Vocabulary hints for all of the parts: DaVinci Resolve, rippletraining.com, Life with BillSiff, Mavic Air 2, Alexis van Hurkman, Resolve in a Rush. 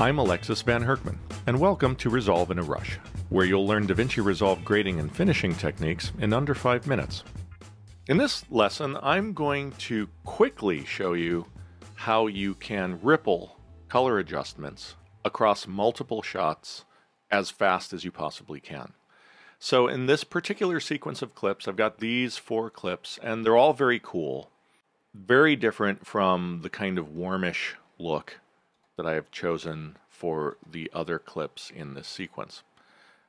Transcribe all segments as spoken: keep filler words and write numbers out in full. I'm Alexis van Hurkman, and welcome to Resolve in a Rush, where you'll learn DaVinci Resolve grading and finishing techniques in under five minutes. In this lesson, I'm going to quickly show you how you can ripple color adjustments across multiple shots as fast as you possibly can. So in this particular sequence of clips, I've got these four clips, and they're all very cool, very different from the kind of warmish look that I have chosen for the other clips in this sequence.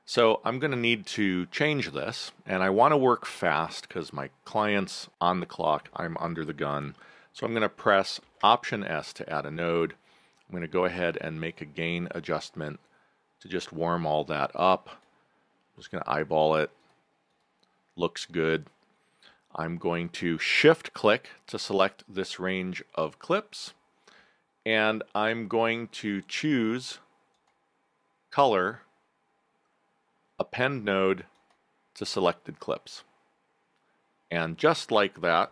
So I'm going to need to change this, and I want to work fast because my client's on the clock, I'm under the gun. So I'm going to press Option S to add a node. I'm going to go ahead and make a gain adjustment to just warm all that up. I'm just going to eyeball it. Looks good. I'm going to shift click to select this range of clips, and I'm going to choose color, append node to selected clips. And just like that,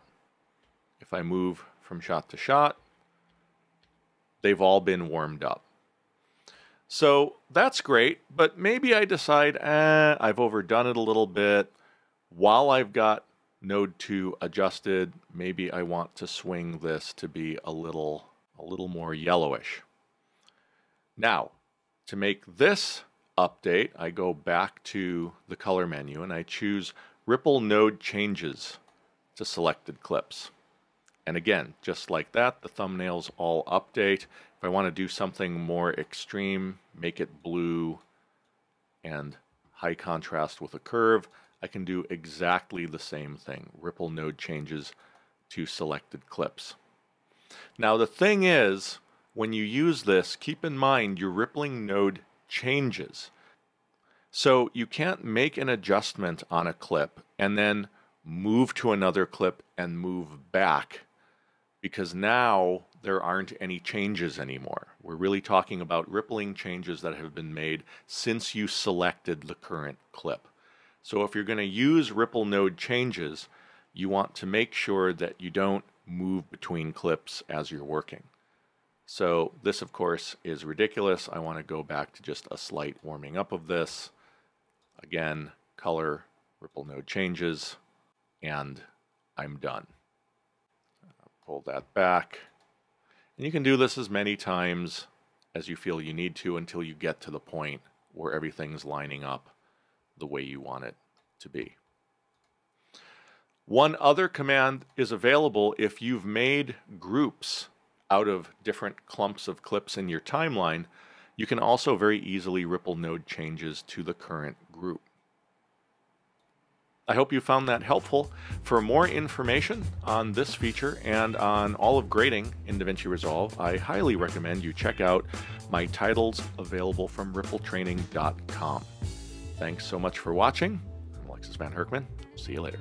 if I move from shot to shot, they've all been warmed up. So that's great, but maybe I decide, eh, I've overdone it a little bit. While I've got node two adjusted, maybe I want to swing this to be a little a little more yellowish. Now, to make this update, I go back to the color menu and I choose Ripple Node Changes to selected clips. And again, just like that, the thumbnails all update. If I want to do something more extreme, make it blue and high contrast with a curve, I can do exactly the same thing. Ripple Node Changes to selected clips. Now the thing is, when you use this, keep in mind your rippling node changes. So you can't make an adjustment on a clip and then move to another clip and move back, because now there aren't any changes anymore. We're really talking about rippling changes that have been made since you selected the current clip. So if you're going to use ripple node changes, you want to make sure that you don't move between clips as you're working. So this, of course, is ridiculous. I want to go back to just a slight warming up of this. Again, color, ripple node changes, and I'm done. Pull that back. And you can do this as many times as you feel you need to until you get to the point where everything's lining up the way you want it to be. One other command is available if you've made groups out of different clumps of clips in your timeline. You can also very easily ripple node changes to the current group. I hope you found that helpful. For more information on this feature and on all of grading in DaVinci Resolve, I highly recommend you check out my titles available from ripple training dot com. Thanks so much for watching. I'm Alexis van Hurkman. See you later.